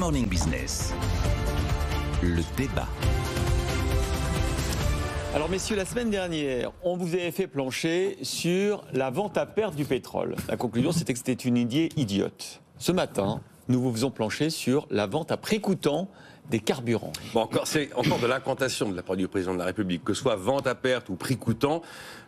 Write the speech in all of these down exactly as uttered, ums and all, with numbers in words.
Morning Business, le débat. Alors messieurs, la semaine dernière, on vous avait fait plancher sur la vente à perte du pétrole. La conclusion, c'était que c'était une idée idiote. Ce matin, nous vous faisons plancher sur la vente à pré-coûtant des carburants. Bon, encore, c'est encore de l'incantation de la part du président de la République, que ce soit vente à perte ou prix coûtant.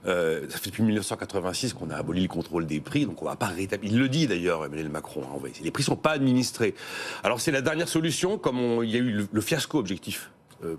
Euh, ça fait depuis mille neuf cent quatre-vingt-six qu'on a aboli le contrôle des prix, donc on va pas rétablir. Il le dit d'ailleurs, Emmanuel Macron. Hein, les prix sont pas administrés. Alors c'est la dernière solution, comme on, il y a eu le, le fiasco objectif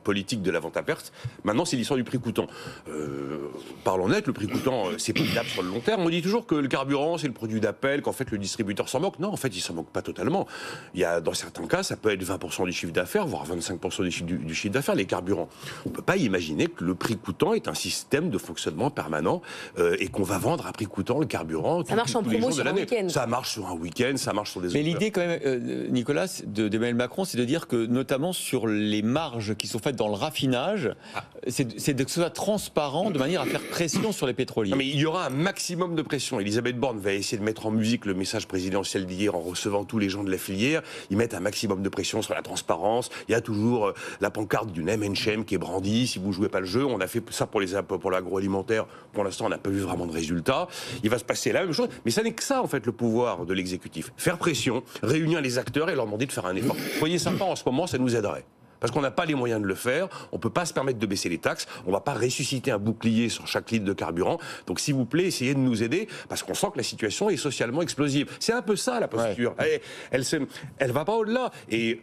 politique de la vente à perte. Maintenant, c'est l'histoire du prix coûtant. Euh, parlons net, le prix coûtant, c'est potable sur le long terme. On dit toujours que le carburant, c'est le produit d'appel, qu'en fait, le distributeur s'en moque. Non, en fait, il s'en moque pas totalement. Il y a, dans certains cas, ça peut être vingt pour cent du chiffre d'affaires, voire vingt-cinq pour cent du, du, du chiffre d'affaires, les carburants. On ne peut pas imaginer que le prix coûtant est un système de fonctionnement permanent euh, et qu'on va vendre à prix coûtant le carburant. Ça marche en promo sur un week-end. Ça marche sur un week-end, ça marche sur des autres. Mais l'idée, quand même, euh, Nicolas, d'Emmanuel Macron, c'est de dire que, notamment sur les marges qui sont faites dans le raffinage, ah. c'est que ce soit transparent de manière à faire pression sur les pétroliers. Non, mais il y aura un maximum de pression. Elisabeth Borne va essayer de mettre en musique le message présidentiel d'hier en recevant tous les gens de la filière. Ils mettent un maximum de pression sur la transparence. Il y a toujours la pancarte du name and shame qui est brandie. Si vous ne jouez pas le jeu, on a fait ça pour les pour l'agroalimentaire. Pour l'instant, on n'a pas vu vraiment de résultats. Il va se passer la même chose. Mais ça n'est que ça, en fait, le pouvoir de l'exécutif. Faire pression, réunir les acteurs et leur demander de faire un effort. Soyez sympa en ce moment, ça nous aiderait. Parce qu'on n'a pas les moyens de le faire, on ne peut pas se permettre de baisser les taxes, on ne va pas ressusciter un bouclier sur chaque litre de carburant. Donc s'il vous plaît, essayez de nous aider, parce qu'on sent que la situation est socialement explosive. C'est un peu ça la posture, ouais. elle ne va pas au-delà. Et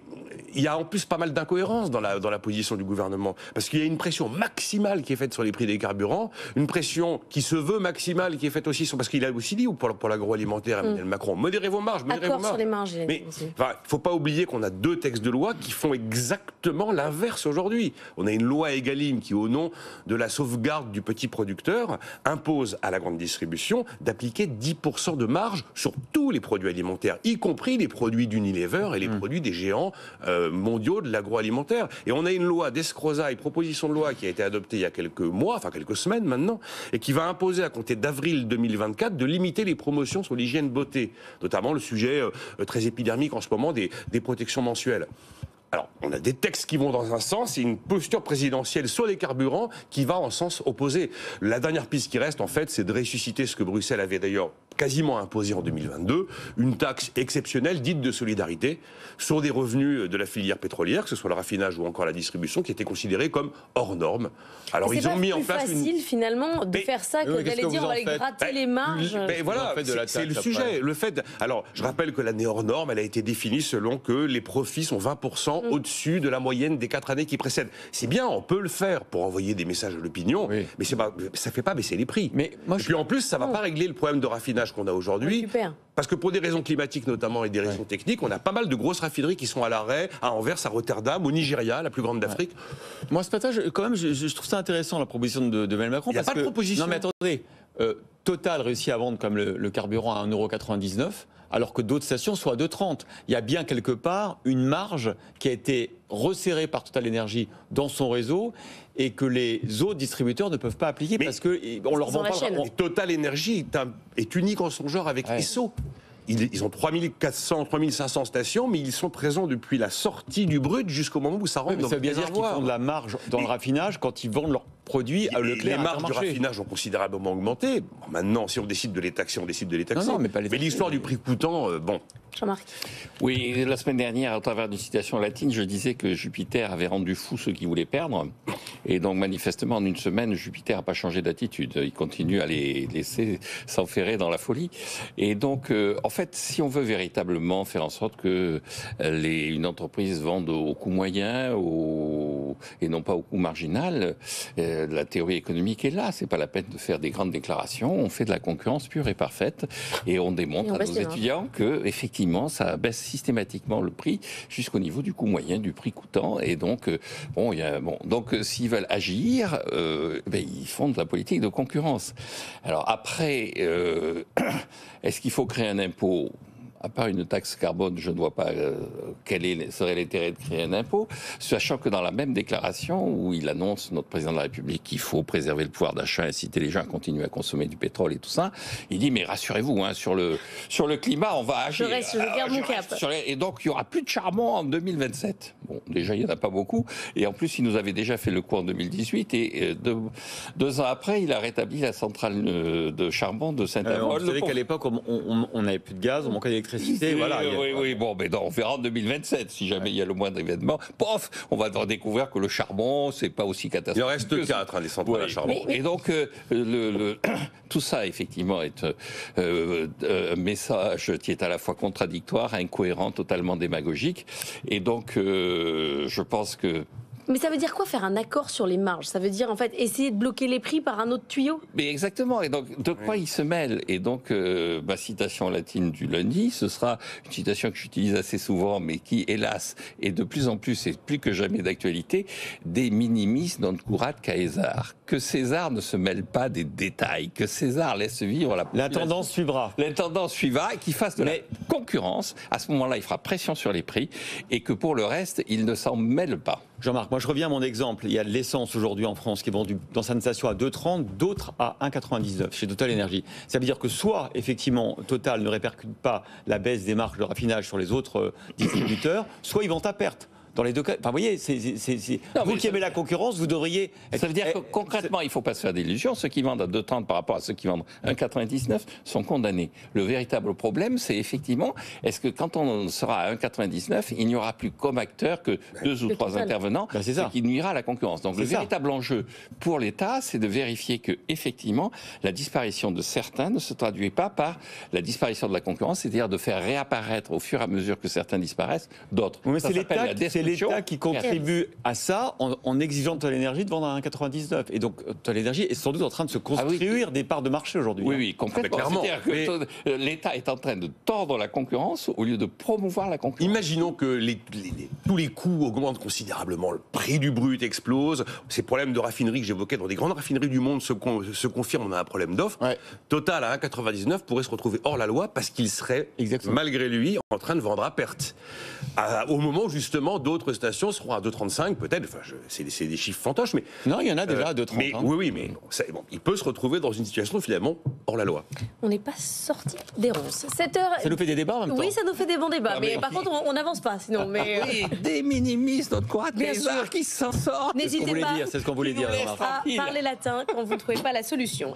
il y a en plus pas mal d'incohérences dans la, dans la position du gouvernement, parce qu'il y a une pression maximale qui est faite sur les prix des carburants, une pression qui se veut maximale, qui est faite aussi sur... Parce qu'il a aussi dit, ou pour, pour l'agroalimentaire, Emmanuel mmh. Macron, modérez vos marges, modérez Accord vos marges. Sur les marges. Mais il ne faut pas oublier qu'on a deux textes de loi qui font exactement l'inverse aujourd'hui. On a une loi EGalim qui, au nom de la sauvegarde du petit producteur, impose à la grande distribution d'appliquer dix pour cent de marge sur tous les produits alimentaires, y compris les produits d'Unilever et les mmh. produits des géants euh, mondiaux de l'agroalimentaire. Et on a une loi d'Escrozaille, proposition de loi qui a été adoptée il y a quelques mois, enfin quelques semaines maintenant, et qui va imposer à compter d'avril deux mille vingt-quatre de limiter les promotions sur l'hygiène beauté, notamment le sujet euh, très épidermique en ce moment des, des protections mensuelles. Alors, on a des textes qui vont dans un sens et une posture présidentielle sur les carburants qui va en sens opposé. La dernière piste qui reste, en fait, c'est de ressusciter ce que Bruxelles avait d'ailleurs quasiment imposé en deux mille vingt-deux, une taxe exceptionnelle dite de solidarité sur des revenus de la filière pétrolière, que ce soit le raffinage ou encore la distribution, qui était considérée comme hors norme. Alors ils ont mis en place. C'est facile une... finalement de mais, faire ça que d'aller dire on va aller gratter bah, les marges. Bah, voilà, c'est le sujet. Après. Le fait. Alors, je rappelle que l'année hors norme, elle a été définie selon que les profits sont vingt pour cent au-dessus de la moyenne des quatre années qui précèdent. C'est bien, on peut le faire pour envoyer des messages à l'opinion, oui. mais c'est pas, ça ne fait pas baisser les prix. Mais moi, et puis en plus, ça ne va pas régler le problème de raffinage qu'on a aujourd'hui. Parce que pour des raisons climatiques notamment et des raisons ouais. techniques, on a pas mal de grosses raffineries qui sont à l'arrêt, à Anvers, à Rotterdam, au Nigeria, la plus grande d'Afrique. Ouais. Moi, ce matin, je, quand même, je, je trouve ça intéressant, la proposition de, de Emmanuel Macron. Il n'y a pas que, de proposition. Non mais attendez, euh, Total réussit à vendre comme le, le carburant à un euro quatre-vingt-dix-neuf, alors que d'autres stations sont à deux euros trente. Il y a bien quelque part une marge qui a été resserrée par TotalEnergies dans son réseau et que les autres distributeurs ne peuvent pas appliquer mais parce qu'on leur vend pas. On... TotalEnergies est, un, est unique en son genre avec ouais. Esso. Ils ont trois mille quatre cents, trois mille cinq cents stations, mais ils sont présents depuis la sortie du brut jusqu'au moment où ça rentre oui, mais dans le réservoir. Ça veut dire qu'ils font de la marge dans mais le raffinage quand ils vendent leurs produits à Leclerc. Les marges du raffinage ont considérablement augmenté. Bon, maintenant, si on décide de les taxer, on décide de les taxer. Non, non, mais mais l'histoire du prix coûtant, euh, bon. Jean-Marc. Oui, la semaine dernière, au travers d'une citation latine, je disais que Jupiter avait rendu fou ceux qui voulaient perdre. Et donc, manifestement, en une semaine, Jupiter n'a pas changé d'attitude. Il continue à les laisser s'enferrer dans la folie. Et donc, euh, en fait, si on veut véritablement faire en sorte que les, une entreprise vende au coût moyen au, et non pas au coût marginal, euh, la théorie économique est là. C'est pas la peine de faire des grandes déclarations. On fait de la concurrence pure et parfaite et on démontre et on à nos étudiants que, effectivement, ça baisse systématiquement le prix jusqu'au niveau du coût moyen, du prix coûtant. Et donc, bon, y a, bon, donc s'ils veulent agir, euh, ben, ils font de la politique de concurrence. Alors après, euh, est-ce qu'il faut créer un impôt ? à part une taxe carbone, je ne vois pas euh, quel est, serait l'intérêt de créer un impôt, sachant que dans la même déclaration où il annonce, notre président de la République, qu'il faut préserver le pouvoir d'achat, inciter les gens à continuer à consommer du pétrole et tout ça, il dit mais rassurez-vous, hein, sur, le, sur le climat, on va agir. Je reste, je garde Alors, mon cap. Sur les... Et donc il n'y aura plus de charbon en deux mille vingt-sept. Bon, déjà il n'y en a pas beaucoup, et en plus il nous avait déjà fait le coup en deux mille dix-huit, et euh, deux, deux ans après il a rétabli la centrale de charbon de Saint-Amour. Euh, vous savez qu'à l'époque on n'avait plus de gaz, on manquait d'électricité. Et voilà, oui, a... oui, bon, mais non, on verra en deux mille vingt-sept, si jamais ouais. il y a le moindre événement. Pof, on va découvrir que le charbon, c'est pas aussi catastrophique. Il reste que quatre, hein, les centrales ouais. à charbon. Mais, mais... Et donc, euh, le, le... tout ça, effectivement, est euh, euh, un message qui est à la fois contradictoire, incohérent, totalement démagogique. Et donc, euh, je pense que... Mais ça veut dire quoi, faire un accord sur les marges? Ça veut dire en fait essayer de bloquer les prix par un autre tuyau? Mais exactement, et donc de quoi oui. ils se mêlent? Et donc euh, ma citation latine du lundi, ce sera une citation que j'utilise assez souvent, mais qui hélas est de plus en plus, et plus que jamais d'actualité, des minimis non curat Caesar. Que César ne se mêle pas des détails, que César laisse vivre la population. La tendance suivra. La tendance suivra, et qu'il fasse de mais... la concurrence, à ce moment-là il fera pression sur les prix, et que pour le reste il ne s'en mêle pas. Jean-Marc, moi je reviens à mon exemple. Il y a de l'essence aujourd'hui en France qui est vendue dans sa station à deux euros trente, d'autres à un euro quatre-vingt-dix-neuf chez TotalEnergies. Ça veut dire que soit, effectivement, Total ne répercute pas la baisse des marges de raffinage sur les autres distributeurs, soit ils vendent à perte. Dans les deux cas, enfin, vous voyez, c'est, c'est, c'est... Non, vous qui aimez ça... la concurrence, vous devriez... Être... Ça veut dire que concrètement, il ne faut pas se faire d'illusions. Ceux qui vendent à deux euros trente par rapport à ceux qui vendent à un euro quatre-vingt-dix-neuf sont condamnés. Le véritable problème, c'est effectivement, est-ce que quand on sera à un euro quatre-vingt-dix-neuf, il n'y aura plus comme acteur que deux ou trois total. intervenants, ben, c'est ça. Ce qui nuira à la concurrence. Donc c'est le ça. véritable enjeu pour l'État, c'est de vérifier que effectivement, la disparition de certains ne se traduit pas par la disparition de la concurrence, c'est-à-dire de faire réapparaître au fur et à mesure que certains disparaissent d'autres. Mais ça c'est s'appelle l'État la c'est l'État qui contribue à ça en, en exigeant TotalEnergies de vendre à un euro quatre-vingt-dix-neuf. Et donc TotalEnergies est sans doute en train de se construire ah oui. des parts de marché aujourd'hui. Oui, oui, complètement. Ah ben C'est-à-dire que mais... l'État est en train de tordre la concurrence au lieu de promouvoir la concurrence. Imaginons que les, les, les, tous les coûts augmentent considérablement, le prix du brut explose, ces problèmes de raffinerie que j'évoquais dans des grandes raffineries du monde se, con, se confirment, on a un problème d'offre. Ouais. Total à un euro quatre-vingt-dix-neuf pourrait se retrouver hors la loi parce qu'il serait, Exactement. malgré lui, en train de vendre à perte. À, au moment justement d'autres stations seront à deux euros trente-cinq peut-être, enfin, je, c'est, c'est des chiffres fantoches, mais... Non, il y en a déjà euh, à deux euros trente. Mais, hein. Oui, oui, mais bon, ça, bon, il peut se retrouver dans une situation finalement hors la loi. On n'est pas sorti des ronces. sept heures... Ça nous fait des débats en même temps. Oui, ça nous fait des bons débats, non, mais, mais par contre, on n'avance pas sinon. Mais... Oui, des minimis, notre courage, bien sûr, qui s'en sortent. N'hésitez pas, c'est ce qu'on voulait dire, c'est ce qu'on voulait dire, à parler latin quand vous ne trouvez pas la solution.